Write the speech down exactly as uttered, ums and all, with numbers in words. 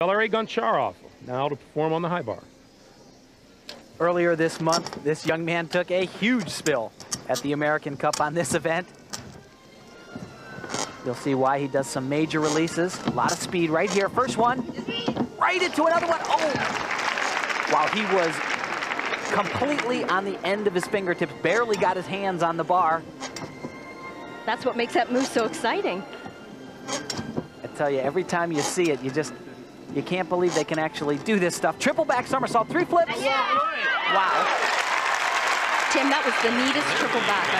Valery Goncharov, now to perform on the high bar. Earlier this month, this young man took a huge spill at the American Cup on this event. You'll see why he does some major releases. A lot of speed right here. First one, right into another one. Oh! Wow, he was completely on the end of his fingertips, barely got his hands on the bar. That's what makes that move so exciting. I tell you, every time you see it, you just... You can't believe they can actually do this stuff. Triple back somersault, three flips. Yeah. Wow. Tim, that was the neatest triple back.